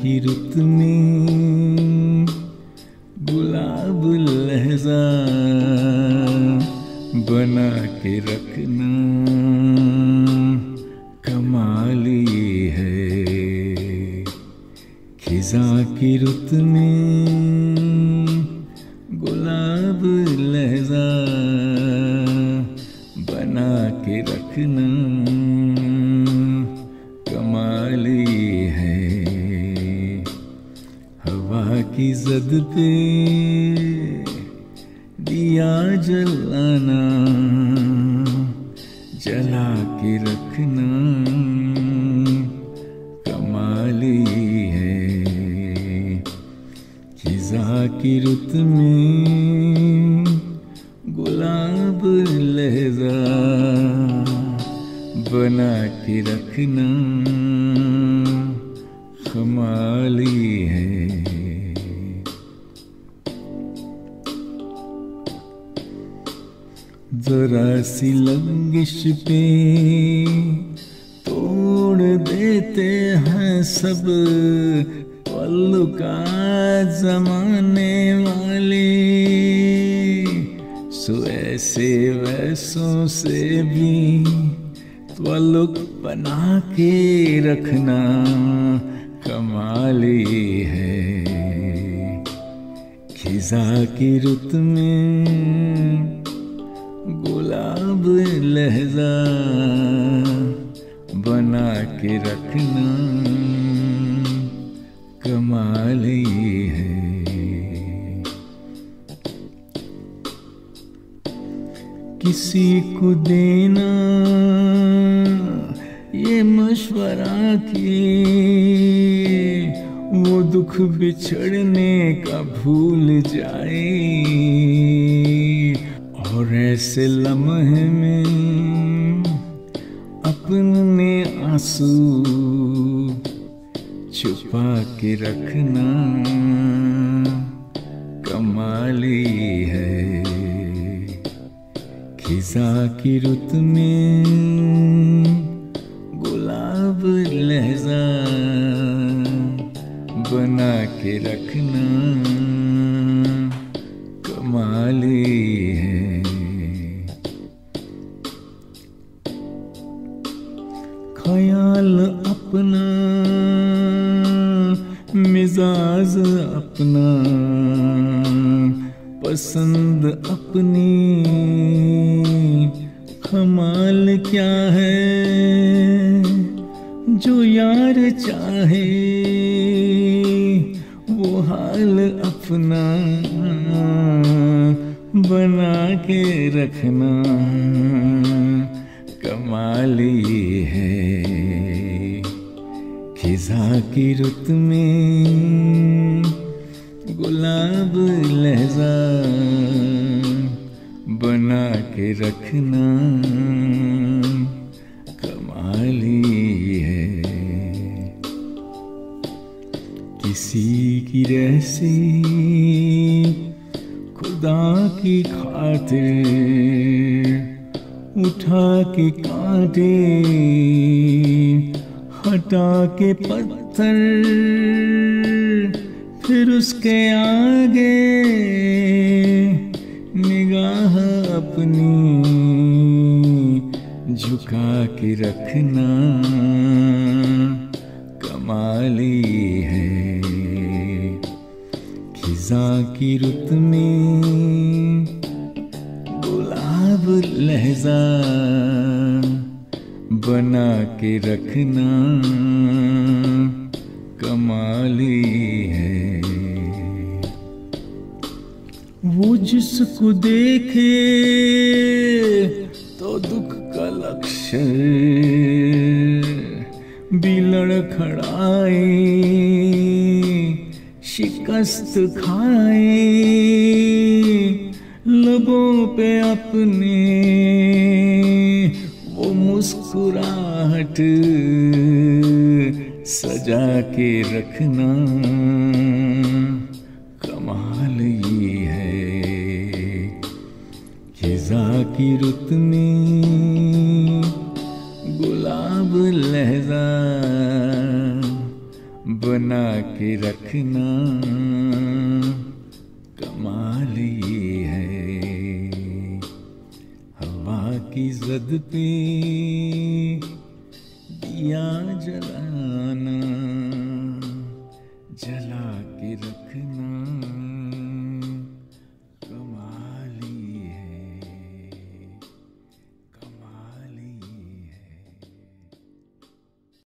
की रुत में गुलाब लहजा बना के रखना, कमाल ये है। खिजा की रुत में गुलाब लहजा बना के रखना, कमाल ये है। हवा की जद पे दिया जलाना, जला के रखना, कमाल ये है। खिजा की रुत में गुलाब लहजा बना के रखना, कमाल ये है। जरा सी लंगिश पे तोड़ देते हैं सब पल का जमाने वाले, सो ऐसे वैसों से भी त्वलुक बना के रखना, कमाल ये है। खिजा की रुत में गुलाब लहजा बना के रखना, कमाल ये है। किसी को देना ये मशवरा कि वो दुख बिछड़ने का भूल जाए, और ऐसे लम्हे में अपने आंसू छुपा के रखना, कमाल ये है। खिजा की रुत में गुलाब लहजा बना के रखना, कमाल ये है। ख्याल अपना, मिजाज अपना, पसंद अपनी, कमाल क्या है। जो यार चाहे वो हाल अपना बना के रखना, कमाल ये है। खिजा की रुत में गुलाब लहजा बना के रखना, कमाल ये है। किसी की रहसी खुदा की खातिर उठा के कांटे, हटा के पत्थर, फिर उसके आगे निगाह अपनी झुका के रखना, कमाल ये है। खिजा की रुत में लहजा बना के रखना, कमाल ये है। वो जिसको देखे तो दुख का लक्षण भी लड़खड़ाए, शिकस्त खाए, लबों पे अपने वो मुस्कुराहट सजा के रखना, कमाल ये है। खिजा की रुत में गुलाब लहजा बना के रखना कमाल ये है। हवा की जद पे दिया जलाना, जला के रखना।